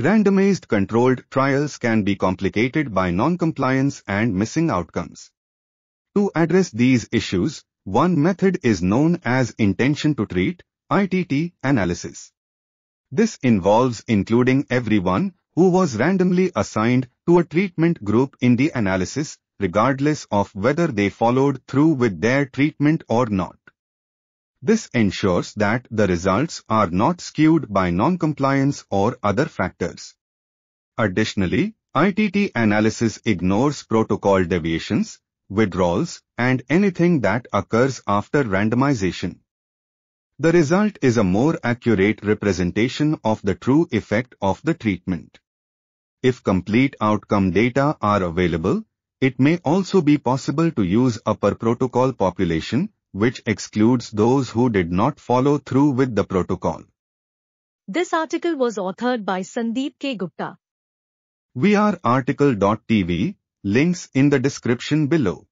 Randomized controlled trials can be complicated by non-compliance and missing outcomes. To address these issues, one method is known as intention to treat (ITT) analysis. This involves including everyone who was randomly assigned to a treatment group in the analysis, regardless of whether they followed through with their treatment or not. This ensures that the results are not skewed by non-compliance or other factors. Additionally, ITT analysis ignores protocol deviations, withdrawals, and anything that occurs after randomization. The result is a more accurate representation of the true effect of the treatment. If complete outcome data are available, it may also be possible to use a per-protocol population, which excludes those who did not follow through with the protocol. This article was authored by Sandeep K. Gupta. We are RTCL.TV, links in the description below.